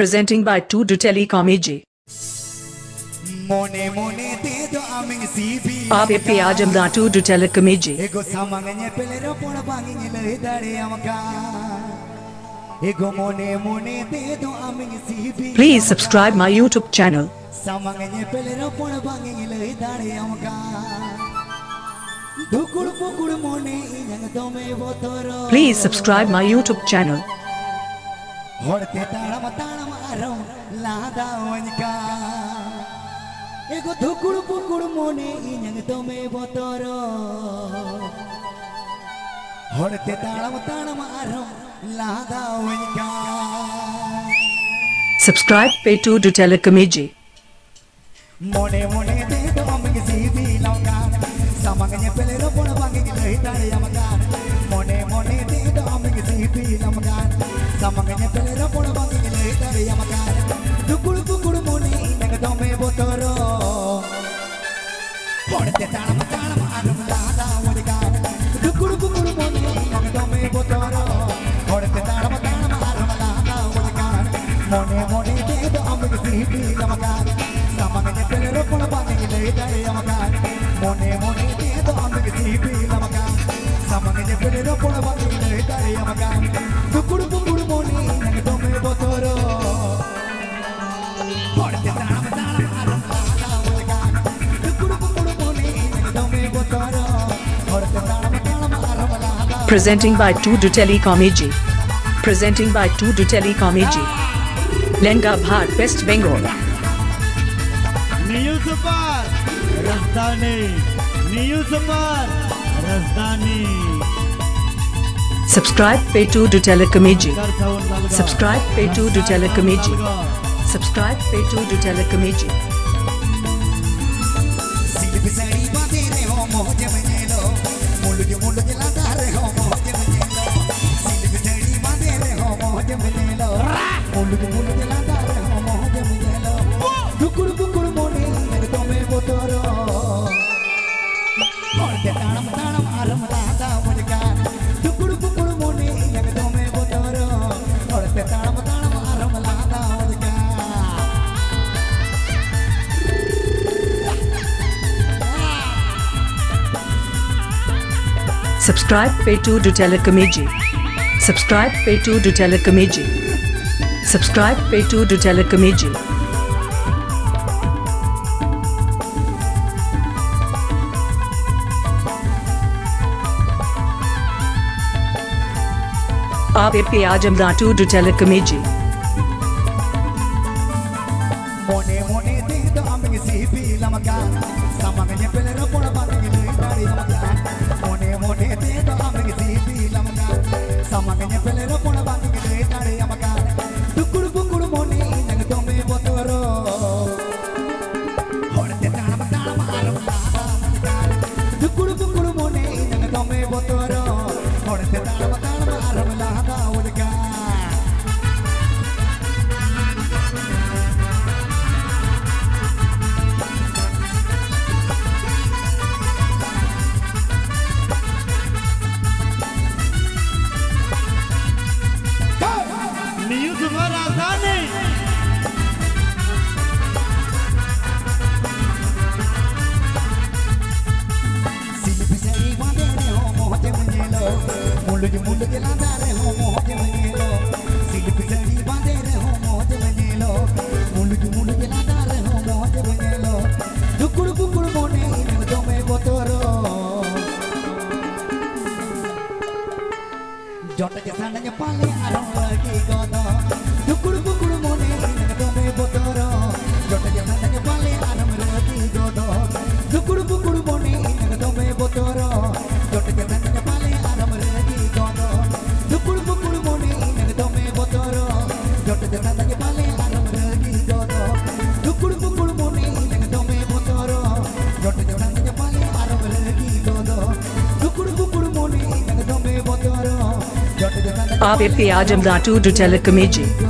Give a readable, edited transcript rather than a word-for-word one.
Presenting by Tudu Telecom AJ। आप पे आज हम दांतू टू टेलीकॉम एजे एगो सामान्य पहले रो पोड़ बांगेंगे लहे दारे आमका एगो मोने मोने दे दो आमिंग सीबी। Please subscribe my YouTube channel। सामान्य पहले रो पोड़ बांगेंगे लहे दारे आमका धुकुड़ पुकुड़ मोने इंजन दो में वो तोरो। Please subscribe my YouTube channel। होड़ते ताड़म आरो लादा वंजका एगो धुकुड़ पुकुड़ मोने इंजन दो में बोतरो होड़ते ताड़म आरो लादा वंजका। Subscribe पे Tudu Telecom AJ। मोने मोने दे दो आमिंग सीबी लौका सामान्य पहले रो पोड़ बांगेंगे लहे दारे आमका मोने मोने दे दो आमिंग सीबी लौका सामान्य पहले रो पोड़ बांगेंगे लहे दारे आमका धुकुड़ पुकुड़ मोने इंजन दो में बोतरो होड़ते ताड़म आरो लादा वंजका धुकुड़ पुकुड़ मोने इंजन दो में बोतरो होड़ते ताड़म आरो लादा वंजका मोने मोने दे दो आमिंग सीबी लौका सामान्य पहले रो पोड़ बांगेंगे लहे दारे आमका मोने मोने दे दो आमिंग सीबी लौका सामान्य पहले रो पोड़ बांगेंगे लहे दारे आमका धुकुड़ पुकुड़ मोने इंजन दो में बोतरो होड़ते ताड़म आरो Presenting by Tudu Telecom AJ। Presenting by Tudu Telecom AJ। Lenga Bhat, West Bengal। News Bar, Rajdhani। News Bar, Rajdhani। Subscribe pay Tudu Telecom AJ। Subscribe pay Tudu Telecom AJ। Subscribe pay Tudu Telecom AJ। Silbisari baade re ho mohje melo mulju lada re ho। Subscribe pay Tudu Telecom AJ। Subscribe pay Tudu Telecom AJ। Subscribe pay Tudu Telecom AJ। आप पे आज हम Tudu Telecom AJ। मोने मोने दे दो आमिंग CB लमका सामान्य पहले रो पोड़ बांगेंगे लहे दारे आमका मोने मोने दे दो आमिंग सीबी लमका सामान्य पहले रो पोड़ बांगेंगे लहे दारे आमका धुकुड़ पुकुड़ मोने इंजन दो में बोतरो होड़ते ताड़म आरो लादा वंजका धुकुड़ पुकुड़ मोने इंजन दो में बोतरो होड़ते ताड़म आरो लादा वंजका। मुंड के लादा रे हो मोहजे मनेलो सिल्प जड़ी बांधे रे हो मोहजे मनेलो मुंड के लादा रे हो मोहजे मनेलो धुकुड़ पुकुड़ मोने इंजन दो में बोतरो जट के सानन पाले आरो लगी गोदो धुकुड़ पुकुड़ मोने इंजन दो में बोतरो जट के सानन पाले आरो लगी गोदो धुकुड़ पुकुड़ मोने इंजन दो में बोतरो जट के सानन पाले आरो आप पे आज हम Tudu Telecom AJ।